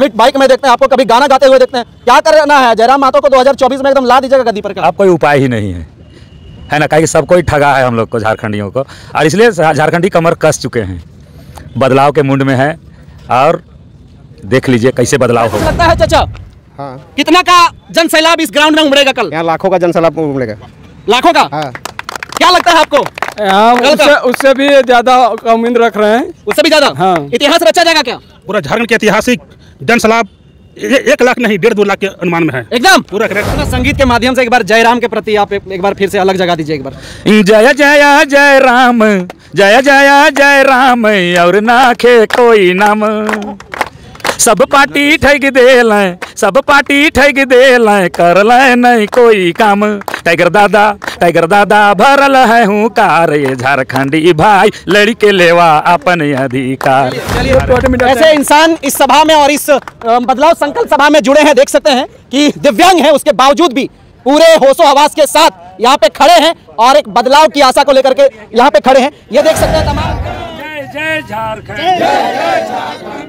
Bike में देखते हैं आपको, कभी गाना गाते हुए देखते हैं। क्या करना है जयराम महतो को 2024 में एकदम ला दीजिएगा गद्दी पर का? आप कोई उपाय ही नहीं है ना, कहीं सब कोई ठगा है हम लोग को, झारखंडियों को, और इसलिए झारखंडी कमर कस चुके हैं, बदलाव के मूड में है और देख लीजिए कैसे बदलाव हो सकता है। चाचा हाँ, कितना का जन सैलाब इस ग्राउंड में उमड़ेगा कल? यहाँ लाखों का जन सैलाब उमड़ेगा, लाखों का। क्या लगता है आपको? उससे भी ज्यादा उम्मीद रख रहे हैं, उससे भी ज्यादा। हाँ, इतिहास रचा जाएगा क्या? पूरा झारखंड के ऐतिहासिक जनसलाब 1 लाख नहीं 1.5-2 लाख के अनुमान में है एकदम पूरा। तो संगीत के माध्यम से एक बार जयराम के प्रति आप एक बार फिर से अलग जगा दीजिए एक बार। जय जय जय राम, जय जय जय राम और नाखे कोई नाम, सब पार्टी ठग देल, सब पार्टी ठग देल, कर ले नहीं कोई काम। टाइगर दादा भरल है हूँ कार, ये झारखंडी भाई लड़के लेवा अपन अधिकार। ऐसे इंसान इस सभा में और इस बदलाव संकल्प सभा में जुड़े हैं, देख सकते हैं कि दिव्यांग हैं उसके बावजूद भी पूरे होशो हवास के साथ यहाँ पे खड़े हैं और एक बदलाव की आशा को लेकर के यहाँ पे खड़े हैं। ये देख सकते हैं तमाम। जय जय झारखंड,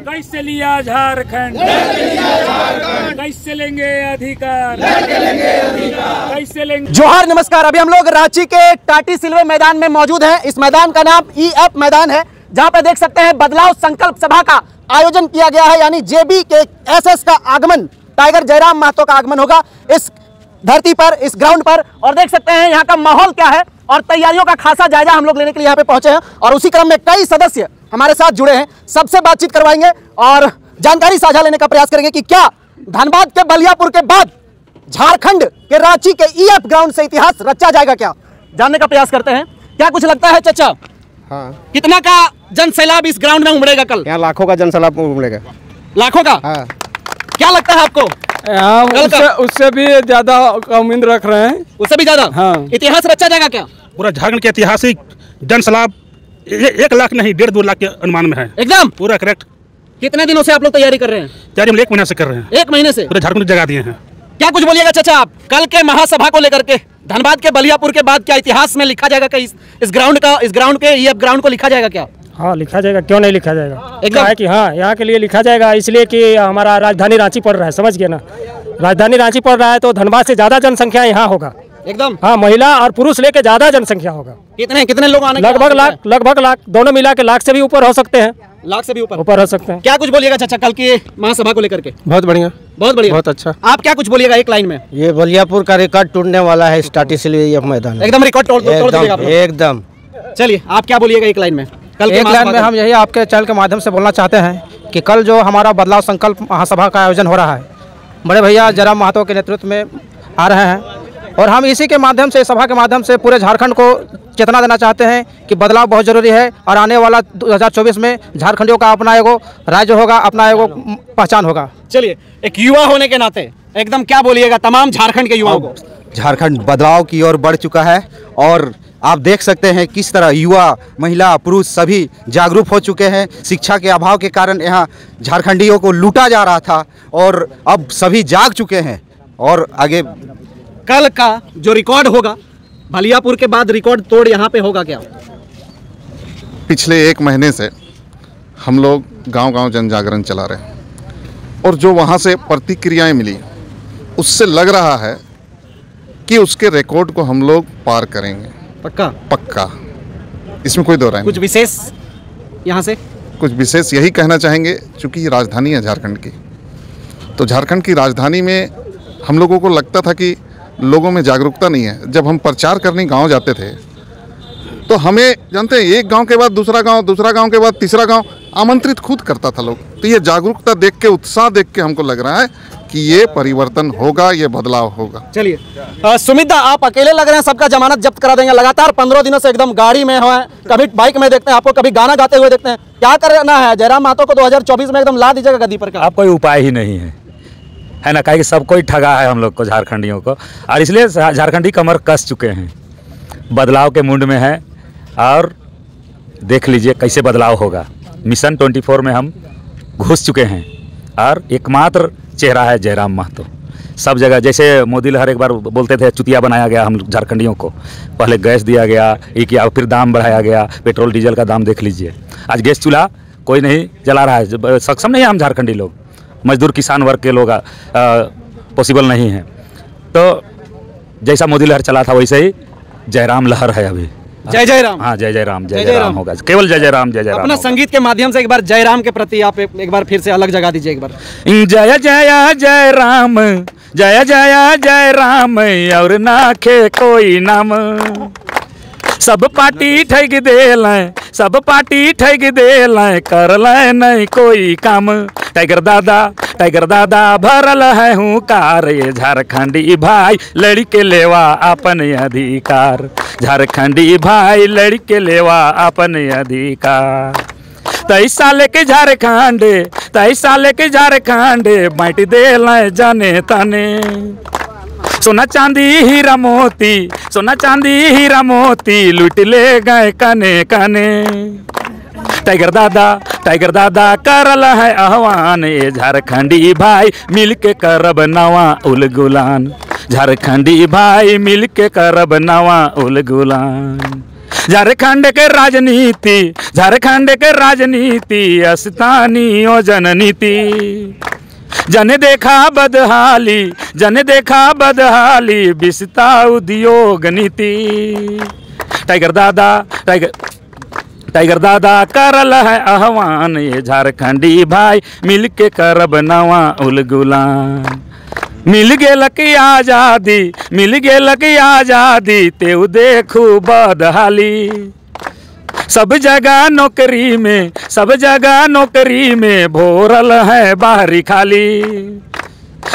कैसे लिया झारखंड, कैसे लेंगे अधिकार, कैसे लेंगे। जोहार, नमस्कार। अभी हम लोग रांची के टाटी सिल्वर मैदान में मौजूद हैं। इस मैदान का नाम EF मैदान है, जहां पर देख सकते हैं बदलाव संकल्प सभा का आयोजन किया गया है, यानी जेबी के SS का आगमन, टाइगर जयराम महतो का आगमन होगा इस धरती पर, इस ग्राउंड पर। और देख सकते हैं यहाँ का माहौल क्या है और तैयारियों का खासा जायजा हम लोग लेने के लिए यहाँ पे पहुंचे हैं। और उसी क्रम में कई सदस्य हमारे साथ जुड़े हैं, सबसे बातचीत करवाएंगे और जानकारी साझा लेने का प्रयास करेंगे कि क्या धनबाद के बलियापुर के बाद झारखंड के रांची के EF ग्राउंड से इतिहास रचा जाएगा क्या, जानने का प्रयास करते हैं। क्या कुछ लगता है चाचा? हाँ, कितना का जन सैलाब इस ग्राउंड में उमड़ेगा कल? यहाँ लाखों का जन सैलाब उमड़ेगा, लाखों का। हाँ, क्या लगता है आपको? उससे भी ज्यादा उम्मीद रख रहे हैं, उससे भी ज्यादा। हाँ, इतिहास रचा जाएगा क्या? पूरा झारखंड के ऐतिहासिक जन सैलाब 1 लाख नहीं 1.5-2 लाख के अनुमान में है एकदम पूरा। करेक्ट। कितने दिनों से आप लोग तैयारी कर रहे हैं? तैयारी हम 1 महीने से कर रहे हैं, 1 महीने से पूरे झारखंड जगा दिए हैं। क्या कुछ बोलिएगा चाचा आप कल के महासभा को लेकर के? धनबाद के बलियापुर के बाद क्या इतिहास में लिखा जाएगा, इस ग्राउंड का, इस ग्राउंड के EF ग्राउंड को लिखा जाएगा क्या? हाँ, लिखा जाएगा, क्यों नहीं लिखा जाएगा एकदम कि हाँ, यहाँ के लिए लिखा जाएगा, इसलिए कि हमारा राजधानी रांची पड़ रहा है, समझ गए ना, राजधानी रांची पड़ रहा है तो धनबाद से ज्यादा जनसंख्या यहाँ होगा एकदम। हाँ, महिला और पुरुष लेके ज्यादा जनसंख्या होगा। कितने कितने लोग आने? लगभग लाख, दोनों मिला के लाख से भी ऊपर हो सकते हैं, लाख से भी ऊपर हो सकते हैं। क्या कुछ बोलिएगा चाचा कल की महासभा को लेकर के? बहुत बढ़िया, बहुत बढ़िया, बहुत अच्छा। आप क्या कुछ बोलिएगा एक लाइन में? ये बलियापुर का रिकॉर्ड टूटने वाला है, टाटी सिल्वर मैदान एकदम रिकॉर्ड एकदम। चलिए, आप क्या बोलिएगा एक लाइन में कल? एक लाइन में हम यही आपके चैनल के माध्यम से बोलना चाहते हैं कि कल जो हमारा बदलाव संकल्प महासभा का आयोजन हो रहा है, बड़े भैया जयराम महतो के नेतृत्व में आ रहे हैं, और हम इसी के माध्यम से, सभा के माध्यम से पूरे झारखंड को चेतना देना चाहते हैं कि बदलाव बहुत ज़रूरी है और आने वाला 2024 में झारखंडियों का अपना एगो राज्य होगा, अपना एगो पहचान होगा। चलिए, एक युवा होने के नाते एकदम क्या बोलिएगा तमाम झारखंड के युवाओं को? झारखंड बदलाव की ओर बढ़ चुका है और आप देख सकते हैं किस तरह युवा, महिला, पुरुष सभी जागरूक हो चुके हैं। शिक्षा के अभाव के कारण यहाँ झारखंडियों को लूटा जा रहा था और अब सभी जाग चुके हैं और आगे। कल का जो रिकॉर्ड होगा बलियापुर के बाद, रिकॉर्ड तोड़ यहाँ पे होगा क्या? पिछले 1 महीने से हम लोग गांव-गांव जन जागरण चला रहे हैं और जो वहाँ से प्रतिक्रियाएं मिली उससे लग रहा है कि उसके रिकॉर्ड को हम लोग पार करेंगे। पक्का? पक्का, इसमें कोई दो राय नहीं। कुछ विशेष यहाँ से? कुछ विशेष यही कहना चाहेंगे, चूँकि राजधानी है झारखंड की, तो झारखंड की राजधानी में हम लोगों को लगता था कि लोगों में जागरूकता नहीं है। जब हम प्रचार करने गांव जाते थे तो हमें, जानते हैं, एक गांव के बाद दूसरा गांव, दूसरा गांव के बाद तीसरा गांव, आमंत्रित खुद करता था लोग। तो ये जागरूकता देख के, उत्साह देख के हमको लग रहा है कि ये परिवर्तन होगा, ये बदलाव होगा। चलिए, सुमित दा, आप अकेले लग रहे हैं, सबका जमानत जब्त करा देंगे। लगातार 15 दिनों से एकदम गाड़ी में हो, कभी बाइक में देखते हैं आपको, कभी गाना गाते हुए देखते हैं। क्या करना है जयराम महतो को 2024 में एकदम ला दीजिएगा गद्दी पर का? आप कोई उपाय ही नहीं है ना, कहीं सब कोई ठगा है हम लोग को, झारखंडियों को, और इसलिए झारखंडी कमर कस चुके हैं, बदलाव के मूड में है और देख लीजिए कैसे बदलाव होगा। मिशन 24 में हम घुस चुके हैं और एकमात्र चेहरा है जयराम महतो। सब जगह जैसे मोदी लहर एक बार बोलते थे, चुतिया बनाया गया हम झारखंडियों को, पहले गैस दिया गया, ये किया, फिर दाम बढ़ाया गया, पेट्रोल डीजल का दाम देख लीजिए। आज गैस चूल्हा कोई नहीं जला रहा है, सक्षम नहीं है हम झारखंडी लोग। मजदूर किसान वर्ग के लोग पॉसिबल नहीं है। तो जैसा मोदी लहर चला था वैसे ही जयराम लहर है अभी। जय जय राम। हाँ, जय जय राम, जय जय राम होगा, केवल जय जय राम, जय जय राम। अपना संगीत के माध्यम से एक बार जय राम के प्रति आप एक बार फिर से अलग जगह दीजिए एक बार। जय जय जय राम, जय जय जय राम और नाखे कोई नाम, सब पार्टी ठग देलाय, सब पार्टी ठग देलाय, कर लाय नहीं कोई काम। टाइगर दादा, टाइगर दादा भरल है हुंकार, ये झारखंडी भाई लड़के लेवा अपन अधिकार, झारखंडी भाई लड़के लेवा अपन अधिकार। तैसा लेके झारखंड, तैसा लेके झारखंड बांट देलाय जाने ताने, सोना चांदी हीरा मोती, सोना चांदी हीरा मोती लूट ले गए कने कने। टाइगर दादा, टाइगर दादा करल है आह्वान, ये झारखंडी भाई मिलके करब नवा उल गुलान, झारखंडी भाई मिलके करब नवा उल गुलान। झारखंड के राजनीति, झारखंड के राजनीति अस्तानी ओ जननीति, जने देखा बदहाली, जने देखा बदहाली बिस्ता उद्योग नीति। टाइगर दादा, टाइगर टाइगर दादा करल है आह्वान, ये झारखंडी भाई मिलके करब नवा उल गुलान। मिल गेलक आजादी, मिल गेलक आजादी तेउ देखू बदहाली, सब जगह नौकरी में, सब जगह नौकरी में भोरल है बाहरी खाली।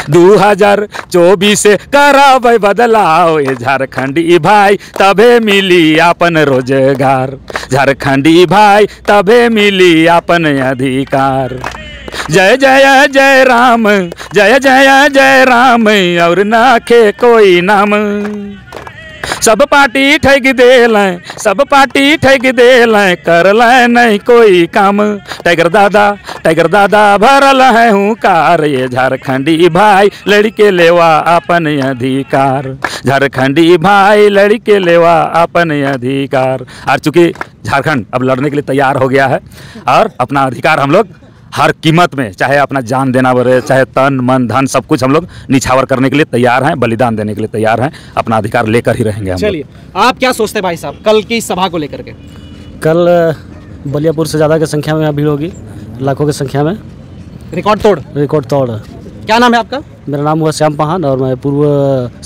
2024 कराब बदलाव ये झारखंडी भाई तबे मिली अपन रोजगार, झारखंडी भाई तबे मिली अपन अधिकार। जय जय जय राम, जय जय जय राम और नाखे कोई नाम, सब पार्टी ठग देलाय, सब पार्टी ठग देलाय, कर लाय नहीं कोई काम। टाइगर दादा, टाइगर दादा भरल है हुंकार, ये झारखंडी भाई लड़के लेवा अपन अधिकार, झारखंडी भाई लड़के लेवा अपन अधिकार। और चूंकि झारखंड अब लड़ने के लिए तैयार हो गया है और अपना अधिकार हम लोग हर कीमत में, चाहे अपना जान देना पड़े, चाहे तन मन धन सब कुछ हम लोग निछावर करने के लिए तैयार हैं, बलिदान देने के लिए तैयार हैं, अपना अधिकार लेकर ही रहेंगे हम। चलिए, आप क्या सोचते हैं भाई साहब कल की सभा को लेकर के? कल बलियापुर से ज़्यादा की संख्या में भीड़ होगी, लाखों की संख्या में, रिकॉर्ड तोड़, रिकॉर्ड तोड़। क्या नाम है आपका? मेरा नाम हुआ श्याम पहान और मैं पूर्व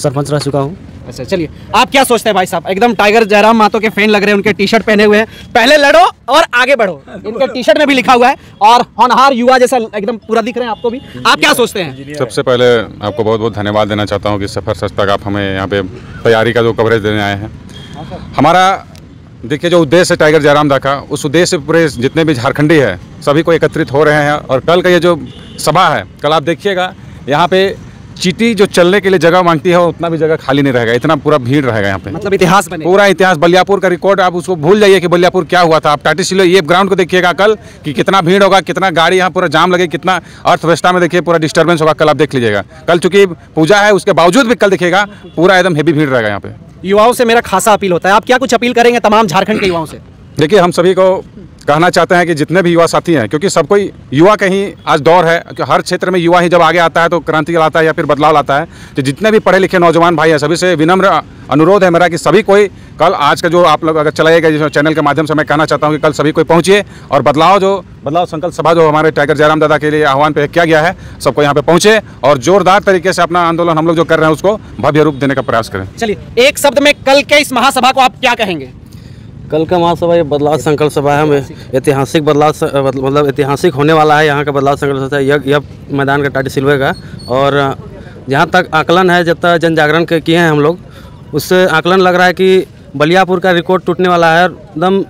सरपंच रह चुका हूँ। अच्छा, चलिए, आप क्या सोचते हैं भाई साहब? एकदम टाइगर जयराम महतो के फैन लग रहे हैं, उनके टी शर्ट पहने हुए हैं, पहले लड़ो और आगे बढ़ो, इनके टी शर्ट में भी लिखा हुआ है, और होनहार युवा जैसा एकदम पूरा दिख रहे हैं आपको भी। आप क्या सोचते हैं? सबसे पहले आपको बहुत बहुत धन्यवाद देना चाहता हूँ कि सफर सच तक आप हमें यहाँ पे तैयारी का जो कवरेज देने आए हैं। हमारा देखिए जो उद्देश्य है टाइगर जयराम दा का, उस उद्देश्य से पूरे जितने भी झारखंडी है सभी को एकत्रित हो रहे हैं। और कल का ये जो सभा है, कल आप देखिएगा यहाँ पे चीटी जो चलने के लिए जगह मांगती है उतना भी जगह खाली नहीं रहेगा, इतना पूरा भीड़ रहेगा यहाँ पे, मतलब इतिहास बनेगा, पूरा इतिहास। बलियापुर का रिकॉर्ड आप उसको भूल जाइए कि बलियापुर क्या हुआ था। आप टाटी सिल्वर ये ग्राउंड को देखिएगा कल कि कितना भीड़ होगा, कितना गाड़ी यहाँ पूरा जाम लगे, कितना अर्थव्यवस्था में देखिए पूरा डिस्टर्बेंस होगा, कल आप देख लीजिएगा। कल चूंकि पूजा है उसके बावजूद भी कल देखिएगा पूरा एकदम हैवी भीड़ रहेगा यहाँ पे। युवाओं से मेरा खासा अपील होता है, आप क्या कुछ अपील करेंगे तमाम झारखंड के युवाओं से? देखिए, हम सभी को कहना चाहते हैं कि जितने भी युवा साथी हैं, क्योंकि सबको युवा कहीं आज दौर है कि हर क्षेत्र में युवा ही जब आगे आता है तो क्रांति लाता है या फिर बदलाव लाता है। तो जितने भी पढ़े लिखे नौजवान भाई हैं सभी से विनम्र अनुरोध है मेरा कि सभी कोई कल आज का जो आप लोग अगर चलाएगा जिस चैनल के माध्यम से मैं कहना चाहता हूँ कि कल सभी कोई पहुँचिए और बदलाव संकल्प सभा जो हमारे टाइगर जयराम दादा के लिए आह्वान पे किया गया है, सबको यहाँ पे पहुँचे और जोरदार तरीके से अपना आंदोलन हम लोग जो कर रहे हैं उसको भव्य रूप देने का प्रयास करें। चलिए, एक शब्द में कल के इस महासभा को आप क्या कहेंगे? कल का महासभा ये बदलाव संकल्प सभा है, हमें ऐतिहासिक बदलाव, मतलब ऐतिहासिक होने वाला है यहाँ का बदलाव संकल्प सभा, ई एफ मैदान का, टाटी सिल्वर का। और जहाँ तक आकलन है, जब तक जन जागरण किए हैं हम लोग, उससे आकलन लग रहा है कि बलियापुर का रिकॉर्ड टूटने वाला है। एकदम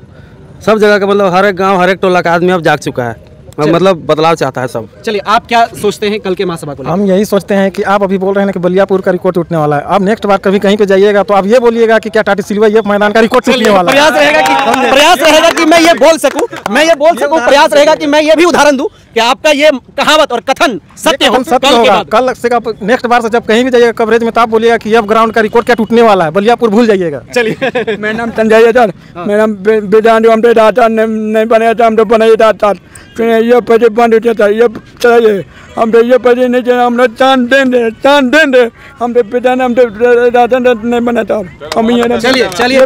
सब जगह का, मतलब हर एक गाँव, हर एक टोला का आदमी अब जाग चुका है, मतलब बदलाव चाहता है सब। चलिए, आप क्या सोचते हैं कल के महासभा को? हम यही सोचते हैं कि आप अभी बोल रहे हैं कि बलियापुर का रिकॉर्ड टूटने वाला है, आप नेक्स्ट बार कभी कहीं पे जाइएगा तो आप ये बोलिएगा कि क्या टाटी सिल्वर एफ मैदान का रिकॉर्ड टूटने वाला है। प्रयास रहेगा कि मैं ये बोल सकूं, प्रयास रहेगा कि मैं ये भी उदाहरण दूं कि आपका ये कहावत और कथन सत्य हो, कल से नेक्स्ट बार से जब कहीं भी जाइएगा कवरेज में तो आप बोलिएगा कि अब ग्राउंड का रिकॉर्ड क्या टूटने वाला है, बलियापुर भूल जाइएगा। चलिए, मेरा नाम तंजय सर, मेरा विधान जो हमने डाटा नहीं बनाया था, हम तो बनाया डाटा ये पजे बंद था, ये चाहिए हम तो ये पजे नहीं चाहिए, हम लोग चांद दें दे हम तो विधान हम तो डाटा नहीं बनाता हम ये। चलिए,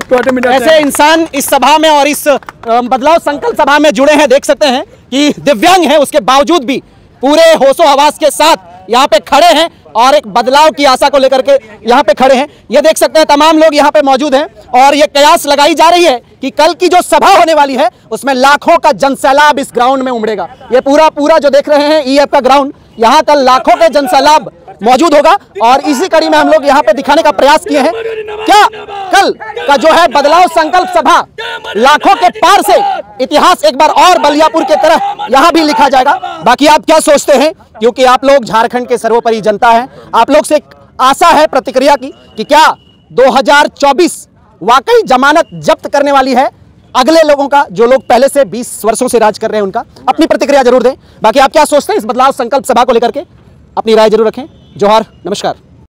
ऐसे इंसान इस सभा में और इस बदलाव संकल्प सभा में जुड़े हैं, देख सकते हैं कि दिव्यांग है उसके बावजूद भी पूरे होशो हवास के साथ यहाँ पे खड़े हैं और एक बदलाव की आशा को लेकर के यहाँ पे खड़े हैं। ये देख सकते हैं तमाम लोग यहाँ पे मौजूद हैं और ये कयास लगाई जा रही है कि कल की जो सभा होने वाली है उसमें लाखों का जनसैलाब इस ग्राउंड में उमड़ेगा। ये पूरा जो देख रहे हैं EF का ग्राउंड, यहाँ कल लाखों का जनसैलाब मौजूद होगा और इसी कड़ी में हम लोग यहाँ पे दिखाने का प्रयास किए हैं क्या कल का जो है बदलाव संकल्प सभा लाखों के पार से इतिहास एक बार और बलियापुर के तरह यहाँ भी लिखा जाएगा। बाकी आप क्या सोचते हैं, क्योंकि आप लोग झारखंड के सर्वोपरि जनता हैं, आप लोग से आशा है प्रतिक्रिया की कि क्या 2024 वाकई जमानत जब्त करने वाली है अगले लोगों का जो लोग पहले से 20 वर्षों से राज कर रहे हैं उनका? अपनी प्रतिक्रिया जरूर दें। बाकी आप क्या सोचते हैं इस बदलाव संकल्प सभा को लेकर के, अपनी राय जरूर रखें। जोहार, नमस्कार।